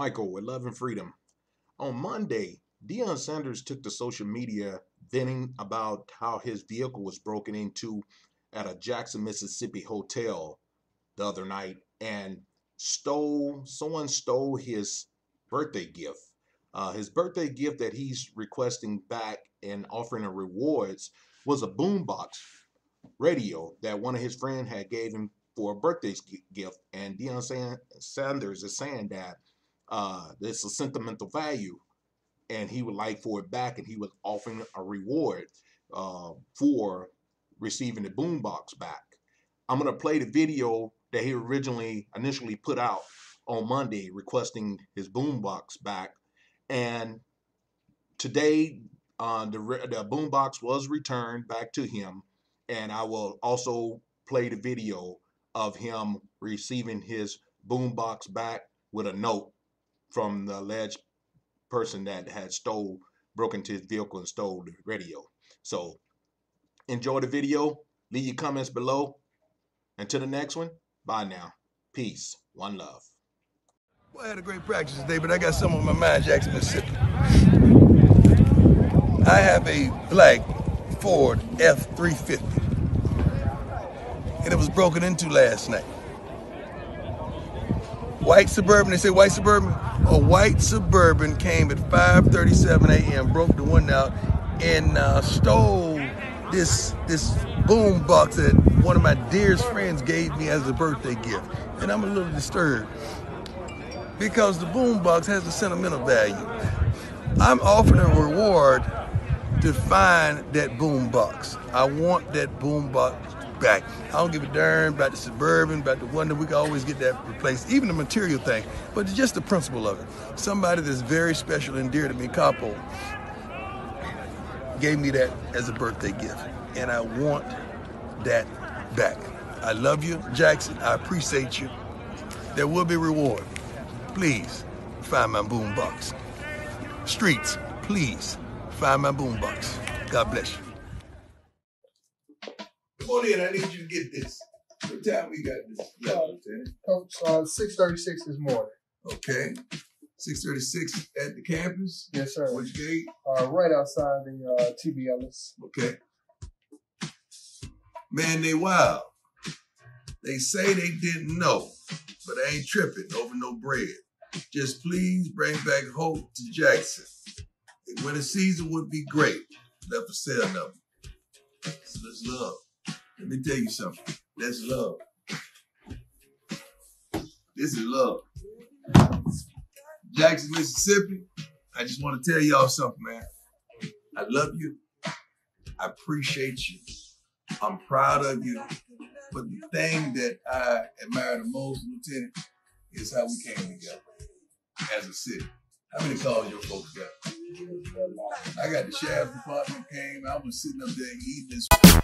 Michael with Love and Freedom. On Monday, Deion Sanders took to social media venting about how his vehicle was broken into at a Jackson, Mississippi hotel the other night, and someone stole his birthday gift. His birthday gift that he's requesting back and offering in rewards was a boombox radio that one of his friends had gave him for a birthday gift. And Deion Sanders is saying that it's a sentimental value, and he would like for it back, and he was offering a reward for receiving the boombox back. I'm gonna play the video that he initially put out on Monday requesting his boombox back, and today the boombox was returned back to him, and I will also play the video of him receiving his boombox back with a note from the alleged person that had broken into his vehicle and stole the radio. So enjoy the video, leave your comments below. Until the next one, bye now. Peace, one love. Well, I had a great practice today, but I got something on my mind, Jackson, Mississippi. I have a black Ford F 350, and it was broken into last night. White Suburban, they say white Suburban? A white Suburban came at 5:37 a.m., broke the window out, and stole this boom box that one of my dearest friends gave me as a birthday gift. And I'm a little disturbed because the boom box has a sentimental value. I'm offering a reward to find that boom box. I want that boom box back. I don't give a darn about the Suburban, about the Wonder. We can always get that replaced, even the material thing, but just the principle of it. Somebody that's very special and dear to me, Capo, gave me that as a birthday gift, and I want that back. I love you, Jackson. I appreciate you. There will be reward. Please find my boom box. Streets, please find my boom box. God bless you. Come on in, I need you to get this. What time we got this? Coach, 6:36 this morning. Okay. 6:36 at the campus? Yes, sir. Which gate? Right outside the TB Ellis. Okay. Man, they wild. They say they didn't know, but I ain't tripping over no bread. Just please bring back hope to Jackson. The winter season would be great. Left for sale number. So let's love. Let me tell you something. That's love. This is love. Jackson, Mississippi, I just want to tell y'all something, man. I love you. I appreciate you. I'm proud of you. But the thing that I admire the most, Lieutenant, is how we came together as a city. How many calls your folks got? I got the sheriff's department came. I was sitting up there eating this.